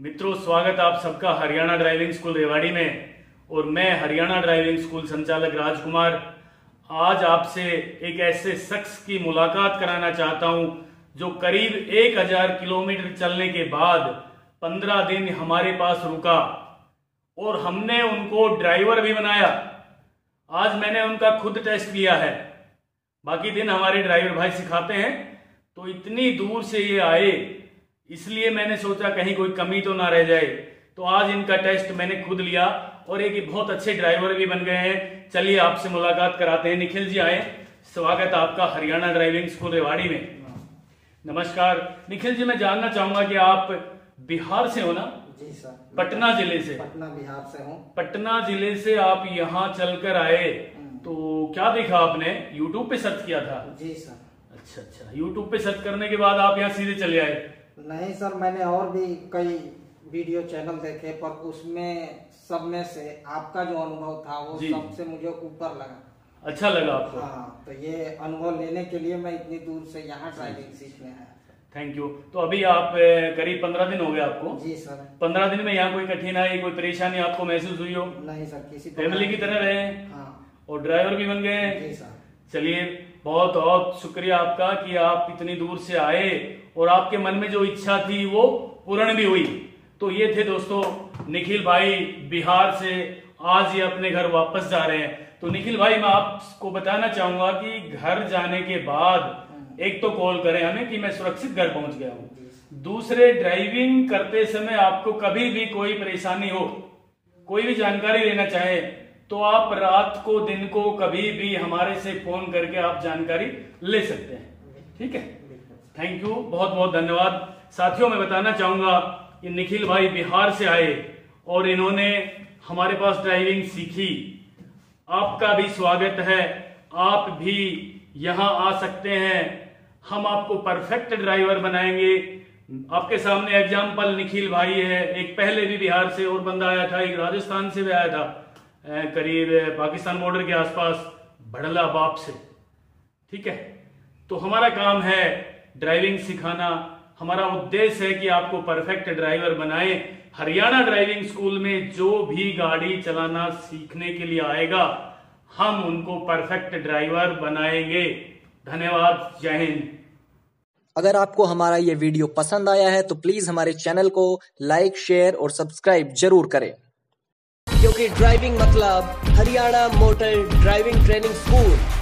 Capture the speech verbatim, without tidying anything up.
मित्रों, स्वागत आप सबका हरियाणा ड्राइविंग स्कूल रेवाड़ी में। और मैं हरियाणा ड्राइविंग स्कूल संचालक राजकुमार आज आपसे एक ऐसे शख्स की मुलाकात कराना चाहता हूं जो करीब एक हज़ार किलोमीटर चलने के बाद पंद्रह दिन हमारे पास रुका और हमने उनको ड्राइवर भी बनाया। आज मैंने उनका खुद टेस्ट लिया है, बाकी दिन हमारे ड्राइवर भाई सिखाते हैं। तो इतनी दूर से ये आए, इसलिए मैंने सोचा कहीं कोई कमी तो ना रह जाए, तो आज इनका टेस्ट मैंने खुद लिया और एक बहुत अच्छे ड्राइवर भी बन गए हैं। चलिए आपसे मुलाकात कराते हैं। निखिल जी आए, स्वागत आपका हरियाणा ड्राइविंग स्कूल रेवाड़ी में। नमस्कार निखिल जी, मैं जानना चाहूंगा कि आप बिहार से हो ना? जी सर, पटना जिले से। पटना बिहार से हूँ। पटना जिले से आप यहाँ चलकर आए, तो क्या देखा आपने? यूट्यूब पे सर्च किया था? जी सर। अच्छा अच्छा, यूट्यूब पे सर्च करने के बाद आप यहाँ सीधे चले आए? नहीं सर, मैंने और भी कई वीडियो चैनल देखे, पर उसमें सब में से आपका जो अनुभव था वो सबसे मुझे ऊपर लगा। अच्छा लगा आपको? हाँ, तो ये अनुभव लेने के लिए मैं इतनी दूर से यहाँ ड्राइविंग सीखने आया। Thank you. तो अभी आप करीब पंद्रह दिन हो गए आपको? जी सर। पंद्रह दिन में यहाँ कोई कठिनाई, कोई परेशानी आपको महसूस हुई हो? नहीं सर, किसी फैमिली की तरह रहे हाँ। और ड्राइवर भी बन गए? जी सर। चलिए, बहुत बहुत शुक्रिया आपका कि आप इतनी दूर से आए और आपके मन में जो इच्छा थी वो पूर्ण भी हुई। तो ये थे दोस्तों निखिल भाई, बिहार से। आज ये अपने घर वापस जा रहे हैं। तो निखिल भाई, मैं आपको बताना चाहूंगा कि घर जाने के बाद एक तो कॉल करें हमें कि मैं सुरक्षित घर पहुंच गया हूँ, दूसरे ड्राइविंग करते समय आपको कभी भी कोई परेशानी हो, कोई भी जानकारी लेना चाहे, तो आप रात को दिन को कभी भी हमारे से फोन करके आप जानकारी ले सकते हैं। ठीक है, थैंक यू, बहुत बहुत धन्यवाद। साथियों, मैं बताना चाहूंगा कि निखिल भाई बिहार से आए और इन्होंने हमारे पास ड्राइविंग सीखी। आपका भी स्वागत है, आप भी यहाँ आ सकते हैं, हम आपको परफेक्ट ड्राइवर बनाएंगे। आपके सामने एग्जाम्पल निखिल भाई है, एक पहले भी बिहार से और बंदा आया था, एक राजस्थान से भी आया था, करीब पाकिस्तान बॉर्डर के आसपास भड़ला बाप से। ठीक है, तो हमारा काम है ड्राइविंग सिखाना। हमारा उद्देश्य है कि आपको परफेक्ट ड्राइवर बनाए। हरियाणा ड्राइविंग स्कूल में जो भी गाड़ी चलाना सीखने के लिए आएगा, हम उनको परफेक्ट ड्राइवर बनाएंगे। धन्यवाद, जय हिंद। अगर आपको हमारा ये वीडियो पसंद आया है तो प्लीज हमारे चैनल को लाइक, शेयर और सब्सक्राइब जरूर करें, क्योंकि ड्राइविंग मतलब Haryana motor driving training school.